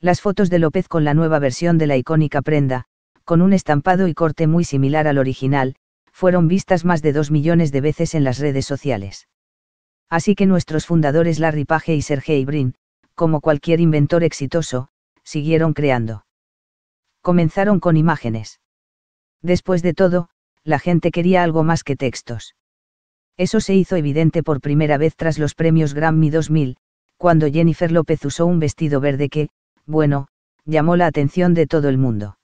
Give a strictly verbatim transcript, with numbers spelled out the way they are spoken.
Las fotos de López con la nueva versión de la icónica prenda, con un estampado y corte muy similar al original, fueron vistas más de dos millones de veces en las redes sociales. Así que nuestros fundadores Larry Page y Sergey Brin, como cualquier inventor exitoso, siguieron creando. Comenzaron con imágenes. Después de todo, la gente quería algo más que textos. Eso se hizo evidente por primera vez tras los premios Grammy dos mil, cuando Jennifer López usó un vestido verde que, bueno, llamó la atención de todo el mundo.